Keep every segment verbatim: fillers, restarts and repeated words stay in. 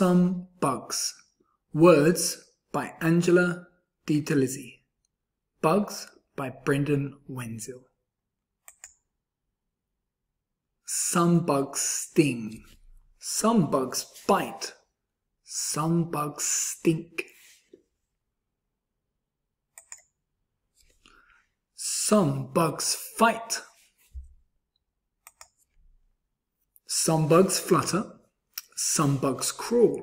Some Bugs. Words by Angela DiTerlizzi. Bugs by Brendan Wenzel. Some bugs sting. Some bugs bite. Some bugs stink. Some bugs fight. Some bugs flutter. Some bugs crawl.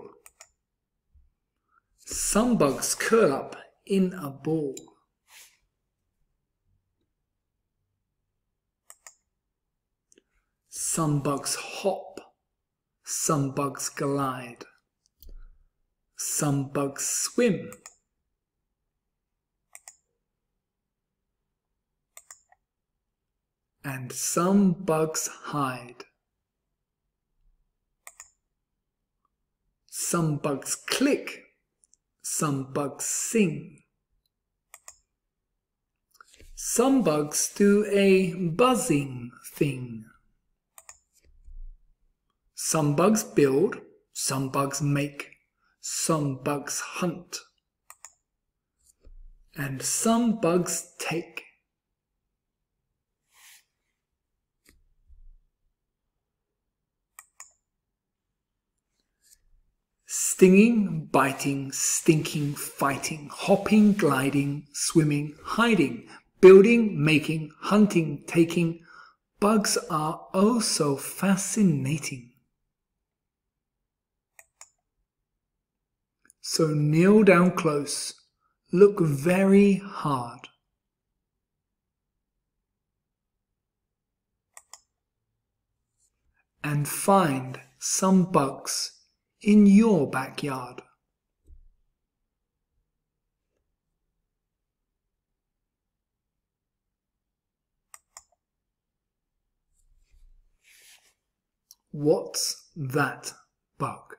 Some bugs curl up in a ball. Some bugs hop. Some bugs glide. Some bugs swim. And some bugs hide. Some bugs click. Some bugs sing. Some bugs do a buzzing thing. Some bugs build. Some bugs make. Some bugs hunt. And some bugs take. Stinging, biting, stinking, fighting, hopping, gliding, swimming, hiding, building, making, hunting, taking. Bugs are oh so fascinating. So kneel down close, look very hard. And find some bugs in your backyard. What's that bug?